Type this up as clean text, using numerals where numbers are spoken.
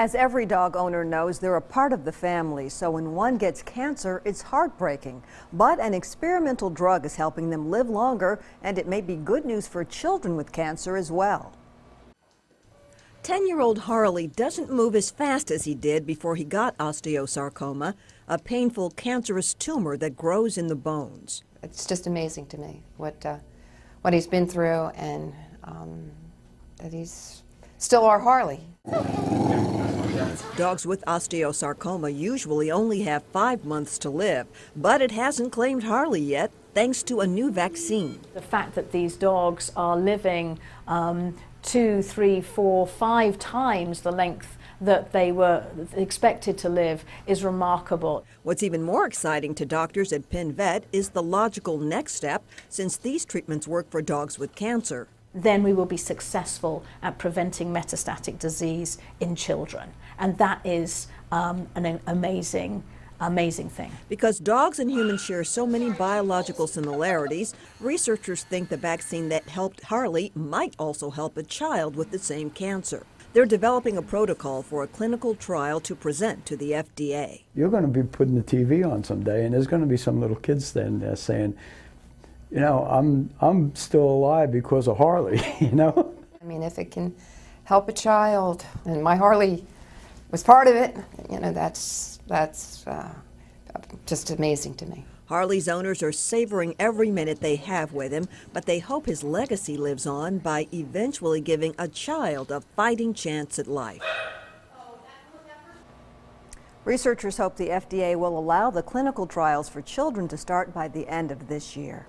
As every dog owner knows, they're a part of the family, so when one gets cancer, it's heartbreaking. But an experimental drug is helping them live longer, and it may be good news for children with cancer as well. 10-year-old Harley doesn't move as fast as he did before he got osteosarcoma, a painful cancerous tumor that grows in the bones. It's just amazing to me what he's been through, and that he's still our Harley. Dogs with osteosarcoma usually only have 5 months to live, but it hasn't claimed Harley yet, thanks to a new vaccine. The fact that these dogs are living 2, 3, 4, 5 times the length that they were expected to live is remarkable. What's even more exciting to doctors at Penn Vet is the logical next step, since these treatments work for dogs with cancer. Then we will be successful at preventing metastatic disease in children. And that is an amazing thing. Because dogs and humans share so many biological similarities, researchers think the vaccine that helped Harley might also help a child with the same cancer. They're developing a protocol for a clinical trial to present to the FDA. You're going to be putting the TV on someday, and there's going to be some little kids standing there saying, you know, I'm still alive because of Harley, you know? I mean, if it can help a child, and my Harley was part of it, you know, that's just amazing to me. Harley's owners are savoring every minute they have with him, but they hope his legacy lives on by eventually giving a child a fighting chance at life. Researchers hope the FDA will allow the clinical trials for children to start by the end of this year.